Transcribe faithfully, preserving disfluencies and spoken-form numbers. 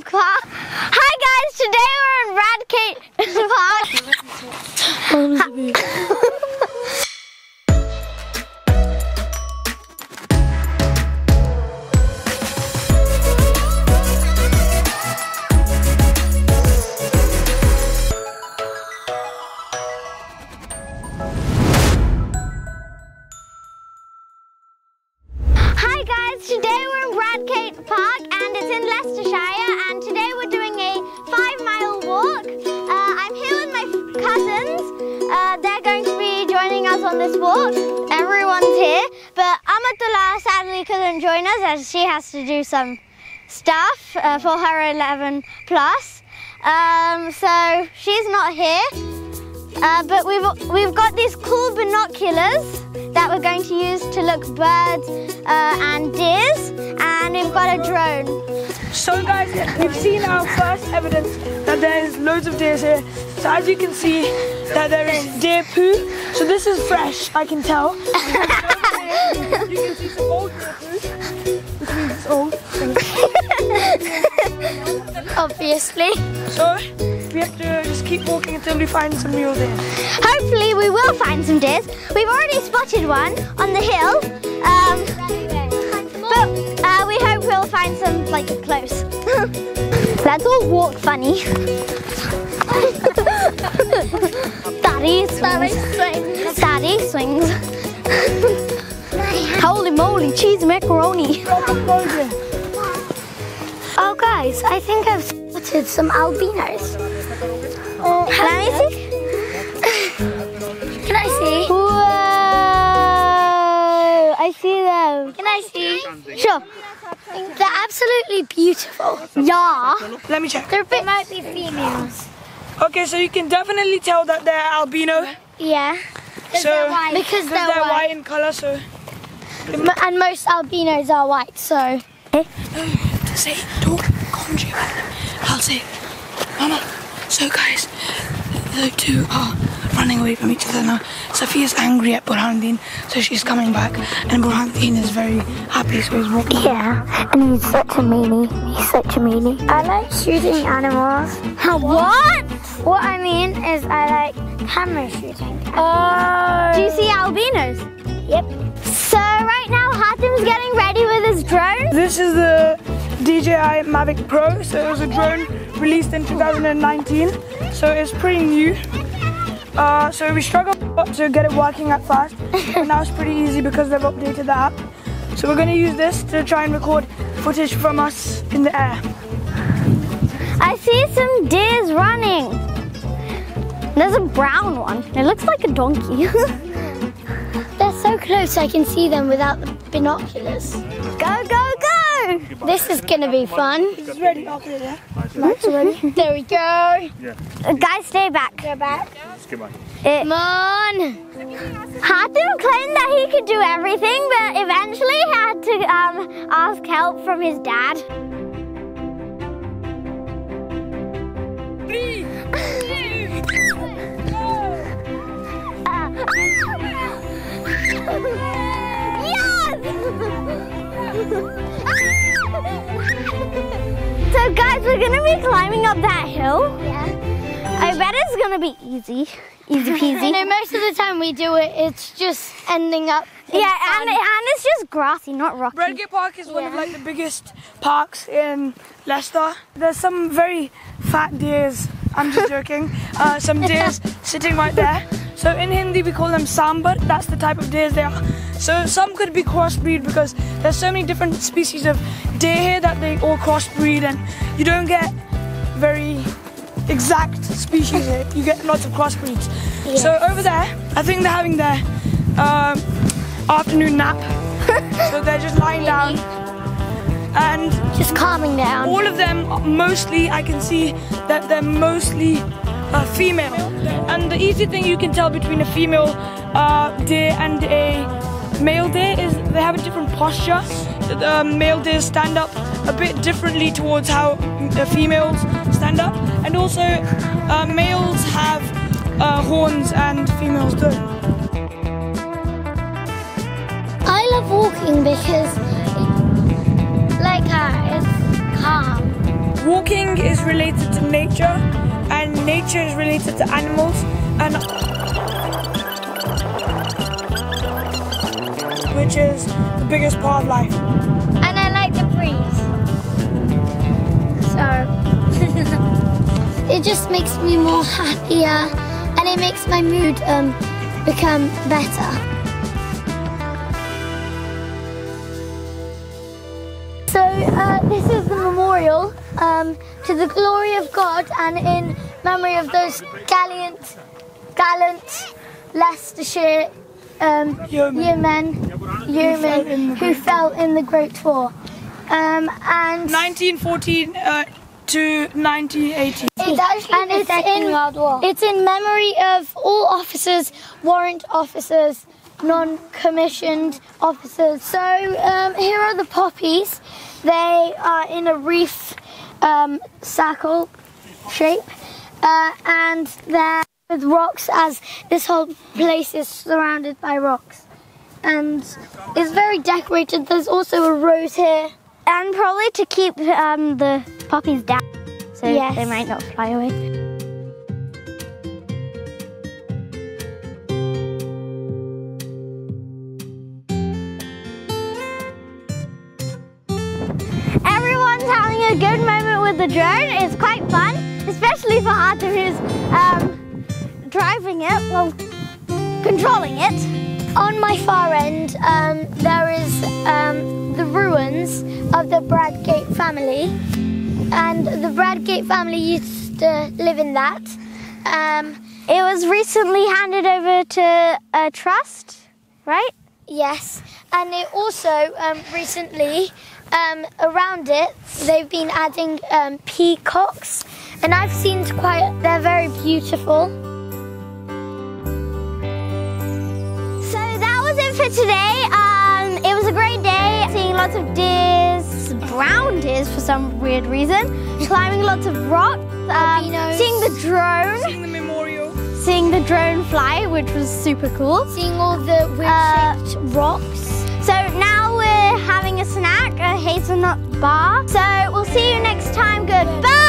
Park. Hi guys, today we're in Bradgate Park. Hi guys, today we're in Bradgate Park and it's in Leicestershire. On this walk, everyone's here, but Amatullah sadly couldn't join us as she has to do some stuff uh, for her eleven plus. Um, so she's not here, uh, but we've we've got these cool binoculars that we're going to use to look birds uh, and deers, and we've got a drone. So guys, we've seen our first evidence that there's loads of deers here. So as you can see, that there is deer poo. So this is fresh, I can tell. You can see some old deer poo. Which means it's old. Obviously. So we have to just keep walking until we find some real deer. Hopefully we will find some deers. We've already spotted one on the hill. Um, But uh, we hope we'll find some, like, close. Let's all walk funny. Daddy swings. Daddy swings. Daddy swings. Holy moly, cheese macaroni. Oh, guys, I think I've spotted some albinos. Uh, Let me see. Can I see? Whoa, I see them. Can I see? Sure. They're absolutely beautiful. Yeah. Let me check. They're a bit... They might be females. Okay, so you can definitely tell that they're albino. Yeah. So they're white. Because they're, they're white. white in colour, so... And most albinos are white, so... No, to say, talk commentary about them. I'll say, Mama, so guys, the two are running away from each other now. Safia's angry at Burhanuddin, so she's coming back, and Burhanuddin is very happy, so he's walking. Yeah, and he's such a meanie. He's such a meanie. I like shooting animals. How what? What I mean is I like hammer shooting. Oh. Do you see albinos? Yep. So right now Hatim's getting ready with his drone. This is the D J I Mavic Pro, so it was a drone released in two thousand nineteen, so it's pretty new. Uh, so we struggled to get it working at first, but now it's pretty easy because they've updated the app. So we're going to use this to try and record footage from us in the air. I see some deers running. There's a brown one. It looks like a donkey. They're so close I can see them without the binoculars. Go, go, go! This is going to be fun. It's ready after there. There we go. Yeah. Guys, stay back. Stay back. Come on. Come on. Hatim claimed that he could do everything, but eventually he had to um, ask help from his dad. Three, two, go. Uh. Yes! So guys, we're going to be climbing up that hill. Yeah. I bet it's going to be easy. Easy peasy. You know, most of the time we do it, it's just ending up. Yeah, and, and it's just grassy, not rocky. Bradgate Park is yeah. one of like the biggest parks in Leicester. There's some very fat deers. I'm just joking. Uh, some deers sitting right there. So in Hindi, we call them sambar. That's the type of deers they are. So some could be crossbreed because there's so many different species of deer here that they all crossbreed, and you don't get very exact species here. You get lots of crossbreeds. Yeah. So over there, I think they're having their um, afternoon nap. So they're just lying down and just calming down. All of them, mostly, I can see that they're mostly uh, female. And the easy thing you can tell between a female uh, deer and a male deer is they have a different posture. The male deer stand up a bit differently towards how the females stand up, and also uh, males have uh, horns and females don't. I love walking because, like, uh, it's calm. Walking is related to nature, and nature is related to animals. And which is the biggest part of life. And I like the breeze. So it just makes me more happier, and it makes my mood um, become better. So uh, this is the memorial um, to the glory of God and in memory of those gallant, gallant Leicestershire um, yeomen who, who fell in the Great War. Um, and nineteen fourteen uh, to nineteen eighteen. It's actually and it's in, World War. It's in memory of all officers, warrant officers, non-commissioned officers. So um, here are the poppies. They are in a reef um, circle shape uh, and they're with rocks, as this whole place is surrounded by rocks. And it's very decorated. There's also a rose here. And probably to keep um, the poppies down so yes, they might not fly away. A good moment with the drone is quite fun, especially for Hatim, who's um, driving it, well, controlling it. On my far end, um, there is um, the ruins of the Bradgate family, and the Bradgate family used to live in that. Um, it was recently handed over to a trust, right? Yes, and it also um, recently. Um, around it, they've been adding um, peacocks, and I've seen quite, they're very beautiful. So that was it for today. Um, it was a great day, seeing lots of deers, brown deers for some weird reason, climbing lots of rocks, um, seeing the drone, seeing the memorial, seeing the drone fly, which was super cool, seeing all the weird-shaped uh, rocks. So now we're having a snack, a hazelnut bar. So we'll see you next time. Goodbye.